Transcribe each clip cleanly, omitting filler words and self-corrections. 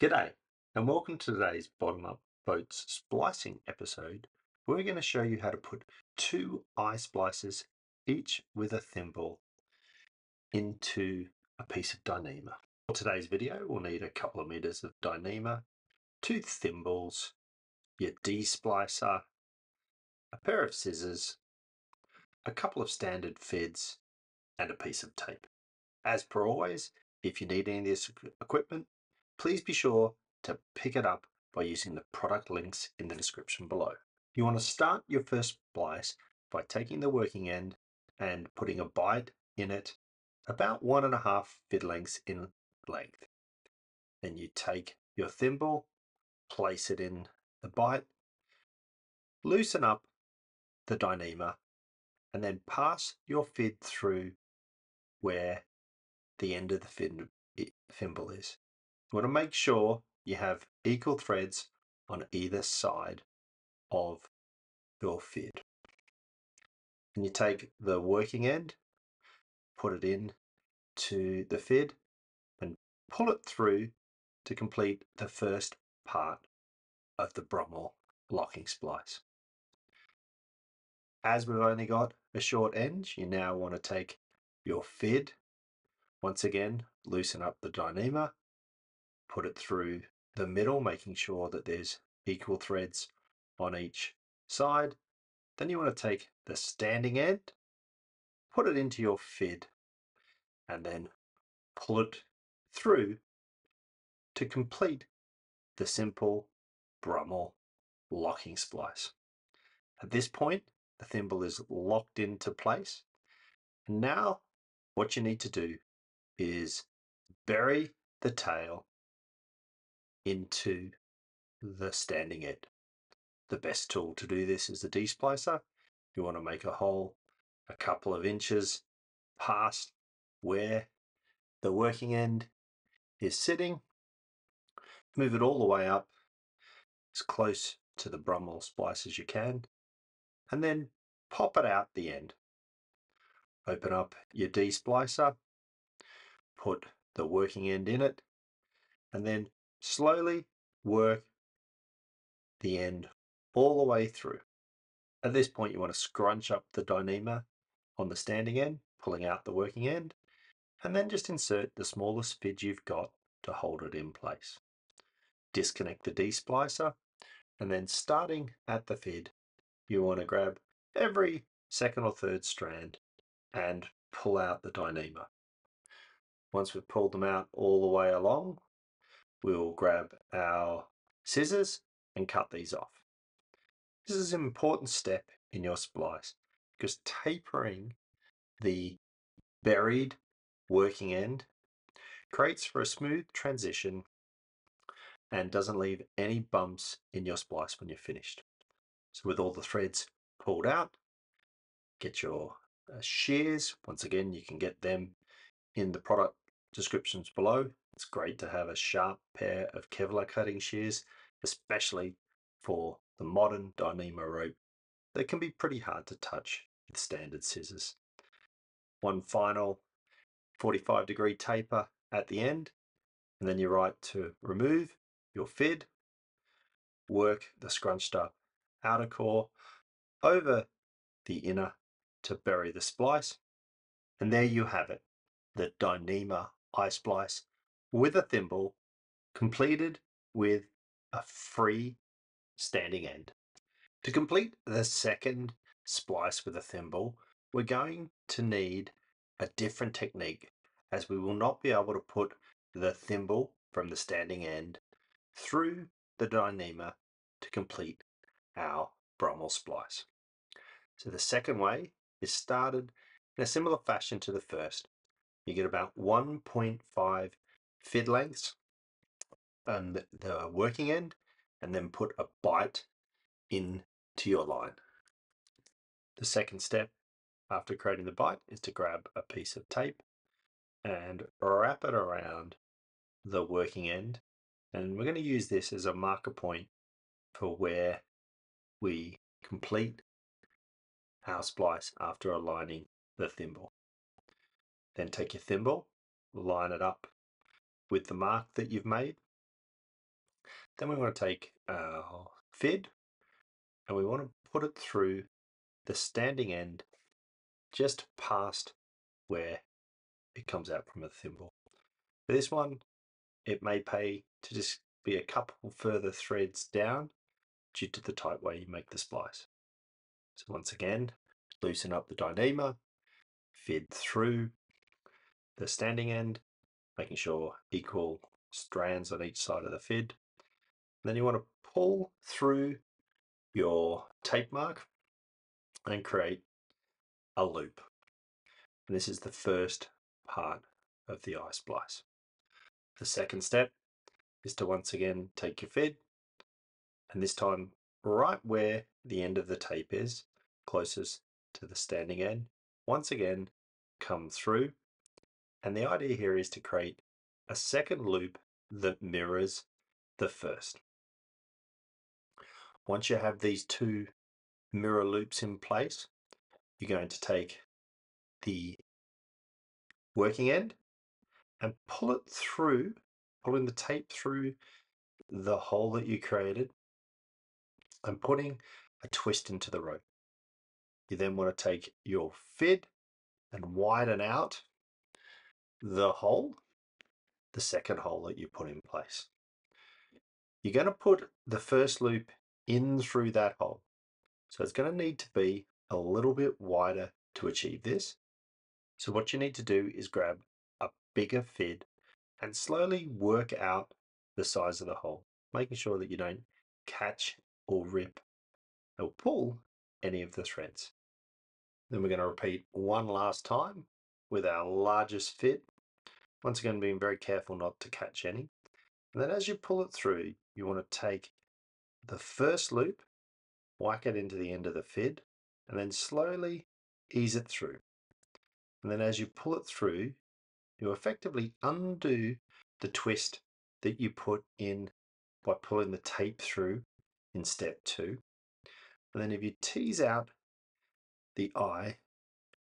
G'day, and welcome to today's Bottom-Up Boats splicing episode. We're going to show you how to put two eye splices, each with a thimble, into a piece of Dyneema. For today's video, we'll need a couple of meters of Dyneema, two thimbles, your D-Splicer, a pair of scissors, a couple of standard feds, and a piece of tape. As per always, if you need any of this equipment, please be sure to pick it up by using the product links in the description below. You want to start your first splice by taking the working end and putting a bite in it about 1.5 fid lengths in length. Then you take your thimble, place it in the bite, loosen up the Dyneema, and then pass your fid through where the end of the thimble is. You want to make sure you have equal threads on either side of your fid. And you take the working end, put it in to the fid, and pull it through to complete the first part of the Brummel locking splice. As we've only got a short end, you now want to take your fid, once again, loosen up the Dyneema, put it through the middle, making sure that there's equal threads on each side. Then you want to take the standing end, put it into your fid, and then pull it through to complete the simple Brummel locking splice. At this point, the thimble is locked into place. And now what you need to do is bury the tail into the standing end. The best tool to do this is the D-Splicer. You want to make a hole a couple of inches past where the working end is sitting. Move it all the way up as close to the Brummel splice as you can, and then pop it out the end. Open up your D-Splicer, put the working end in it, and then slowly work the end all the way through. At this point, you want to scrunch up the Dyneema on the standing end, pulling out the working end, and then just insert the smallest fid you've got to hold it in place. Disconnect the D-Splicer, and then starting at the fid, you want to grab every second or third strand and pull out the Dyneema. Once we've pulled them out all the way along, we'll grab our scissors and cut these off. This is an important step in your splice because tapering the buried working end creates for a smooth transition and doesn't leave any bumps in your splice when you're finished. So with all the threads pulled out, get your shears. Once again, you can get them in the product descriptions below. It's great to have a sharp pair of Kevlar cutting shears, especially for the modern Dyneema rope. They can be pretty hard to touch with standard scissors. One final 45-degree taper at the end, and then you're right to remove your fid, work the scrunched up outer core over the inner to bury the splice. And there you have it, the Dyneema eye splice with a thimble, completed with a free standing end. To complete the second splice with a thimble, we're going to need a different technique, as we will not be able to put the thimble from the standing end through the Dyneema to complete our Brummel splice. So the second way is started in a similar fashion to the first. You get about 1.5 fid lengths and the working end, and then put a bite into your line. The second step after creating the bite is to grab a piece of tape and wrap it around the working end, and we're going to use this as a marker point for where we complete our splice after aligning the thimble. Then take your thimble, line it up with the mark that you've made, Then we want to take our fid and we want to put it through the standing end just past where it comes out from a thimble. For this one, it may pay to just be a couple further threads down due to the tight way you make the splice. So once again, loosen up the Dyneema, fid through the standing end, making sure equal strands on each side of the fid. Then you want to pull through your tape mark and create a loop. And this is the first part of the eye splice. The second step is to once again take your fid, and this time right where the end of the tape is, closest to the standing end, once again come through, and the idea here is to create a second loop that mirrors the first. Once you have these two mirror loops in place, you're going to take the working end and pull it through, pulling the tape through the hole that you created and putting a twist into the rope. You then want to take your fid and widen out the hole, the second hole that you put in place. You're going to put the first loop in through that hole. So it's going to need to be a little bit wider to achieve this. So what you need to do is grab a bigger fid and slowly work out the size of the hole, making sure that you don't catch or rip or pull any of the threads. Then we're going to repeat one last time with our largest fid. Once again, being very careful not to catch any. And then as you pull it through, you want to take the first loop, whack it into the end of the fid, and then slowly ease it through. And then as you pull it through, you effectively undo the twist that you put in by pulling the tape through in step two. And then if you tease out the eye,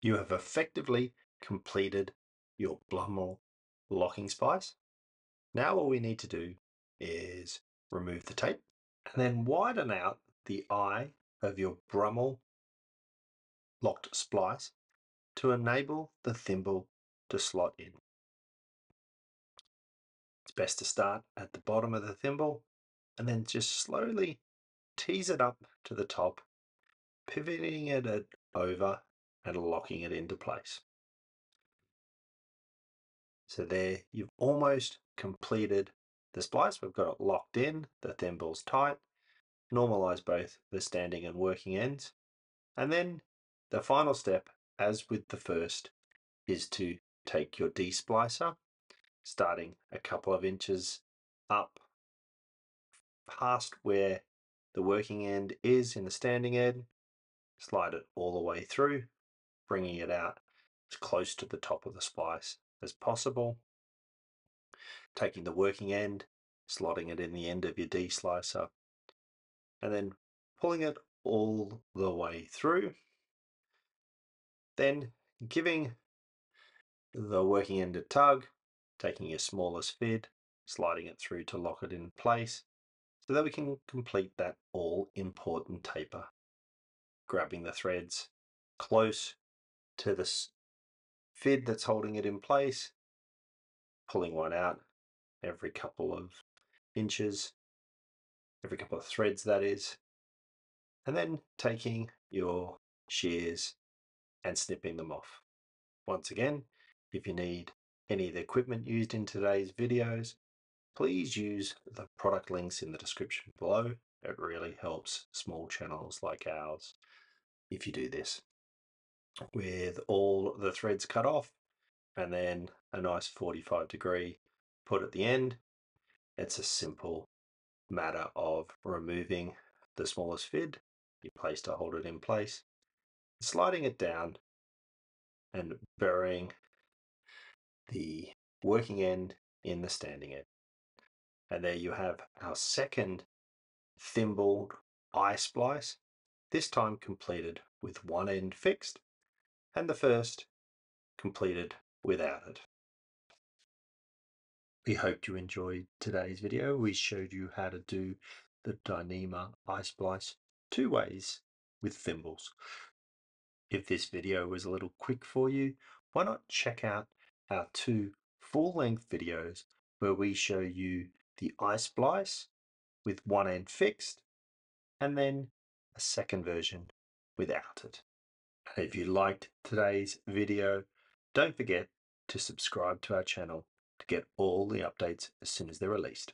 you have effectively completed your Brummel locking splice. Now all we need to do is remove the tape and then widen out the eye of your Brummel locked splice to enable the thimble to slot in. It's best to start at the bottom of the thimble and then just slowly tease it up to the top, pivoting it over and locking it into place. So there, you've almost completed the splice. We've got it locked in, the thimble's tight. Normalize both the standing and working ends. And then the final step, as with the first, is to take your D-Splicer, starting a couple of inches up past where the working end is in the standing end, slide it all the way through, bringing it out as close to the top of the splice as possible. Taking the working end, slotting it in the end of your D-Splicer, and then pulling it all the way through. Then giving the working end a tug, taking your smallest fid, sliding it through to lock it in place, so that we can complete that all-important taper. Grabbing the threads close to the fid that's holding it in place, pulling one out every couple of inches, every couple of threads that is, and then taking your shears and snipping them off. Once again, if you need any of the equipment used in today's videos, please use the product links in the description below. It really helps small channels like ours if you do this. With all the threads cut off and then a nice 45-degree put at the end, it's a simple matter of removing the smallest fid, your place to hold it in place, sliding it down and burying the working end in the standing end. And there you have our second thimbled eye splice, this time completed with one end fixed and the first completed without it. We hope you enjoyed today's video. We showed you how to do the Dyneema I-Splice two ways with thimbles. If this video was a little quick for you, why not check out our two full-length videos where we show you the I-Splice with one end fixed and then a second version without it. And if you liked today's video, don't forget to subscribe to our channel to get all the updates as soon as they're released.